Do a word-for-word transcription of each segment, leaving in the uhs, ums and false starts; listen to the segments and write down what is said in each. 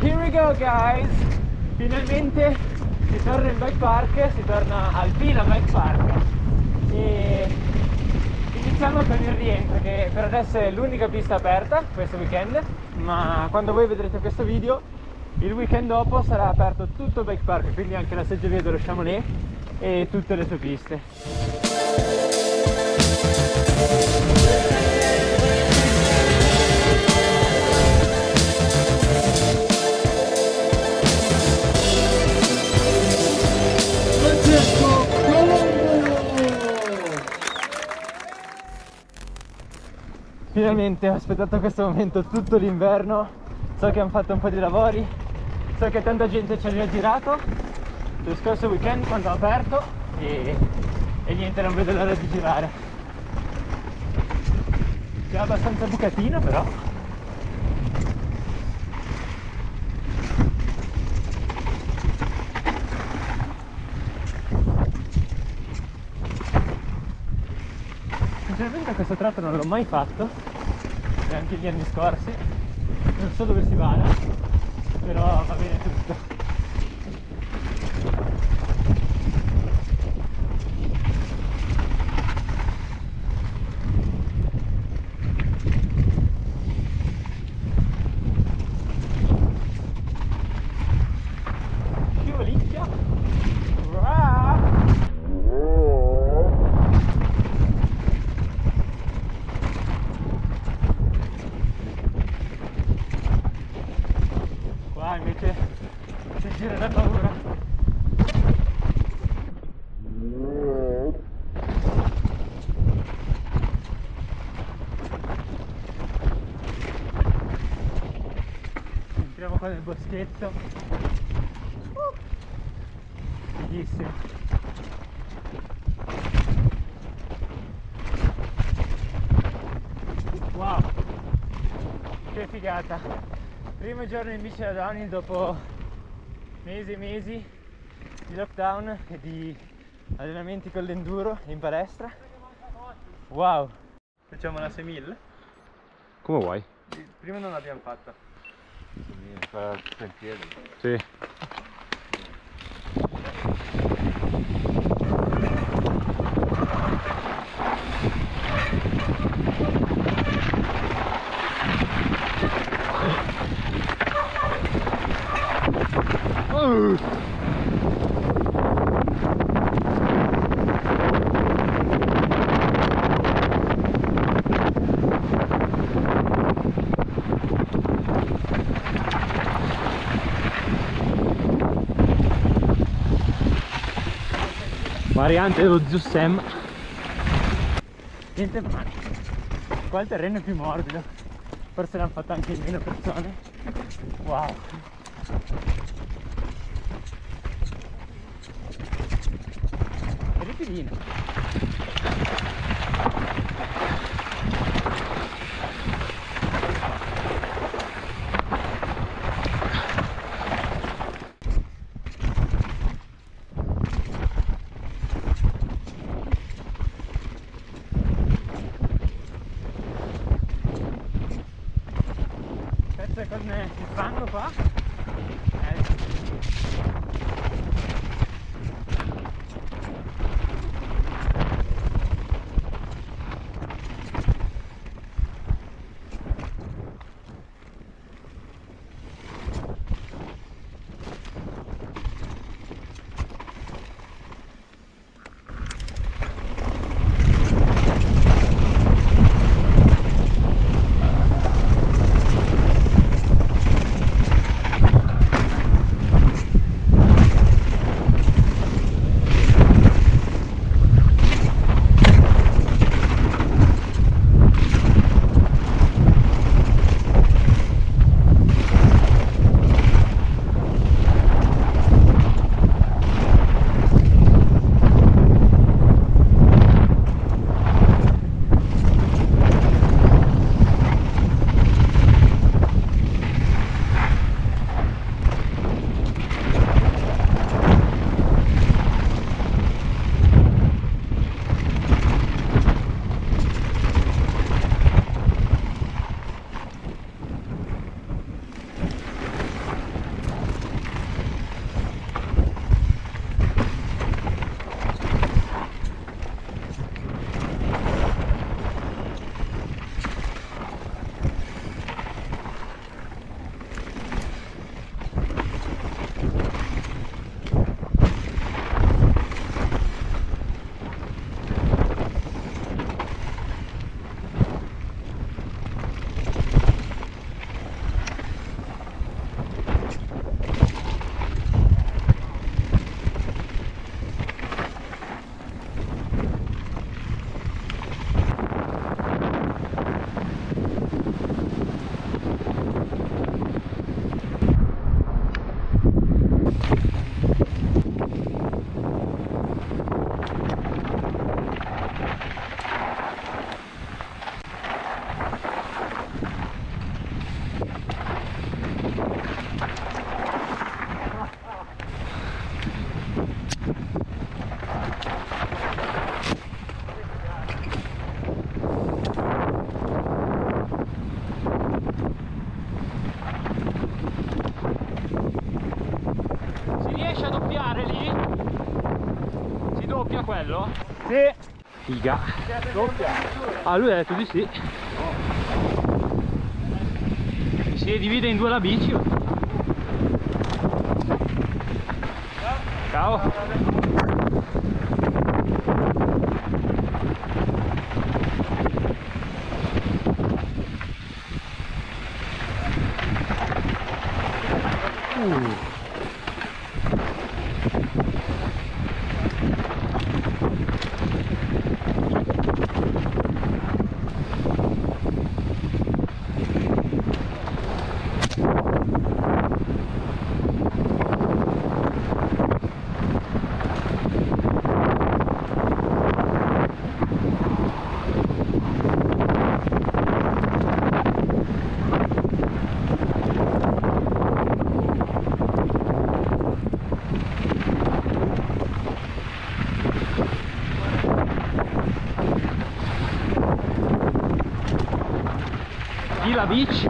Here we go guys! Finalmente si torna in bike park, si torna al Pila Bike Park e iniziamo con il rientro, che per adesso è l'unica pista aperta questo weekend, ma quando voi vedrete questo video il weekend dopo sarà aperto tutto il bike park, quindi anche la Seggiovia dello Chamoulet e tutte le sue piste. Francesco Colombo! Finalmente ho aspettato questo momento tutto l'inverno, so che hanno fatto un po' di lavori, so che tanta gente ci ha girato lo scorso weekend quando ho aperto e, e niente, non vedo l'ora di girare. C'è abbastanza bucatino però. Sinceramente questo tratto non l'ho mai fatto, neanche gli anni scorsi, non so dove si vada, però va bene tutto. Scivolicchia! Invece si gira da paura. Entriamo qua nel boschetto. Uh, bellissimo. Wow, che figata! Primo giorno in bici da downhill dopo mesi e mesi di lockdown e di allenamenti con l'enduro in palestra. Wow! Facciamo una sei mila? Come vuoi? Prima non l'abbiamo fatta. Fa in piedi. Sì. Variante dello Zusem. Niente male. Qua il terreno è più morbido. Forse l'hanno fatto anche meno persone. Wow. Ripidino. Pensa con il fango qua? Eh. Quello? Sì! Figa! Doppia! Ah, lui ha detto di sì! Si divide in due la bici! Ciao! Uh. Pila Beach.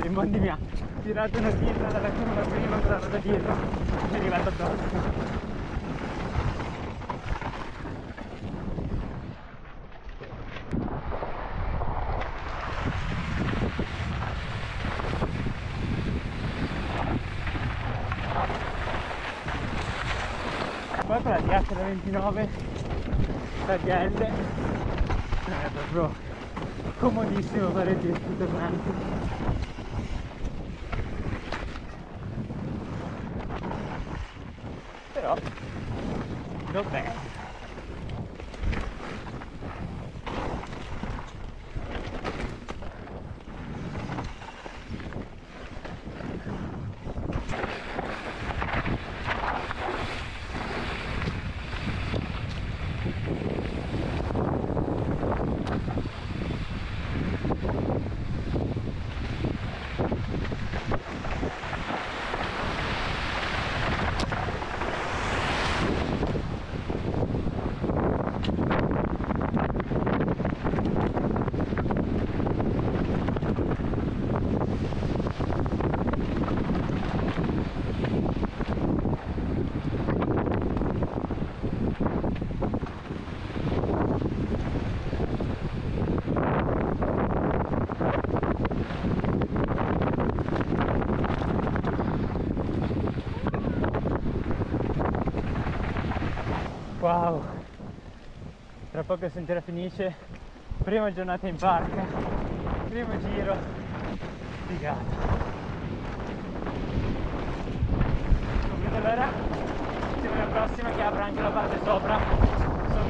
I mondi mi ha tirato una pietra dalla curva prima, andata da dietro, è arrivato addosso. Poi con la D H da ventinove, la D L, è proprio comodissimo fare il giro tutto quanto. Però non bene. Wow, tra poco il sentiero finisce, prima giornata in parca, primo giro, figata. Non vedo l'ora, settimana prossima che apra anche la parte sopra, so che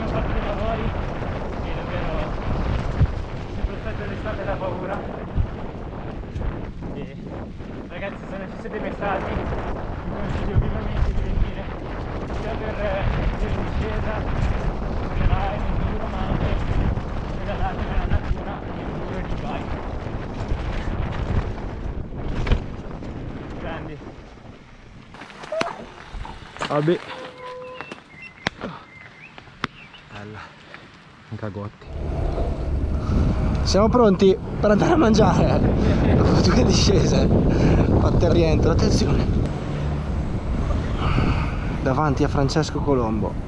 ho fatto dei lavori e davvero si prospetta l'estate da paura. E ragazzi, sono usciti dei messaggi, vi consiglio vivamente di venire sia per discesa, generare in duro, ma anche regalare nella natura e un duro di bike. Grandi. Vabbè. Bella. Un cagotti. Siamo pronti per andare a mangiare. Dopo due discese. Fatte il rientro, attenzione. Davanti a Francesco Colombo.